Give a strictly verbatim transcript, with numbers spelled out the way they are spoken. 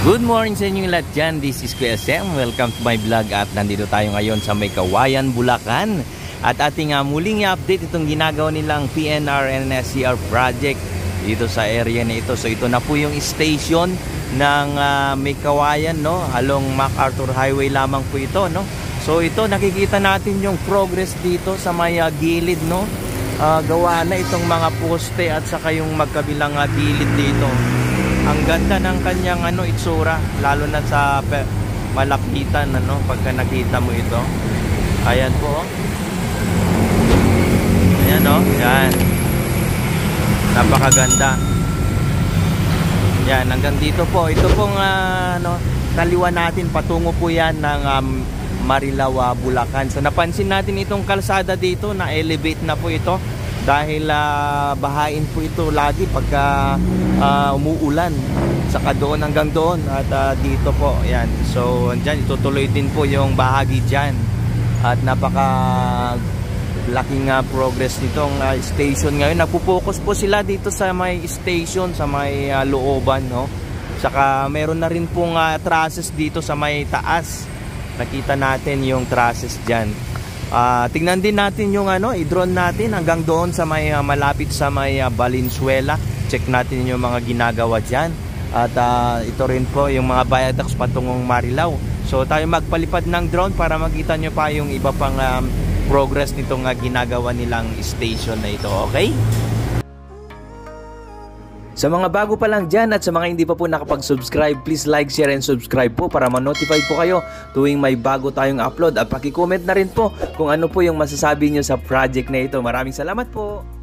Good morning sa inyong lahat dyan. This is Kyle Seven. Welcome to my vlog. At nandito tayo ngayon sa Meycauayan, Bulacan. At ating uh, muling i-update itong ginagawa nilang P N R N S C R project dito sa area na ito. So ito na po yung station ng uh, Meycauayan, no? Along MacArthur Highway lamang po ito, no? So ito, nakikita natin yung progress dito sa may uh, gilid, no? Uh, gawa na itong mga poste at saka yung magkabilang uh, gilid dito. Ang ganda ng kanyang ano itsura, lalo na sa malapitan, ano, pagka nakita mo ito. Ayan po. Ayan oh, yan. Napakaganda. Yan, hanggang dito po. Ito pong uh, ano, kaliwa natin patungo po 'yan ng um, Marilao, Bulacan. So napansin natin itong kalsada dito na elevate na po ito. Dahil uh, bahain po ito lagi pagka uh, umuulan. Saka doon hanggang doon at uh, dito po. Ayan. So dyan, itutuloy din po yung bahagi dyan. At napaka laking uh, progress nitong uh, station ngayon. Nagpo-focus po sila dito sa may station, sa may uh, looban, no? Saka meron na rin pong uh, trusses dito sa may taas. Nakita natin yung trusses dyan. Uh, tingnan din natin yung ano, i-drone natin hanggang doon sa may uh, malapit sa may uh, Valenzuela. Check natin yung mga ginagawa dyan. At uh, ito rin po yung mga viaducts patungong Marilao. So tayo magpalipad ng drone para makita nyo pa yung iba pang um, progress nitong uh, ginagawa nilang station na ito, okay? Sa mga bago pa lang dyan at sa mga hindi pa po nakapag-subscribe, please like, share, and subscribe po para ma-notify po kayo tuwing may bago tayong upload. At paki-comment na rin po kung ano po yung masasabi nyo sa project na ito. Maraming salamat po!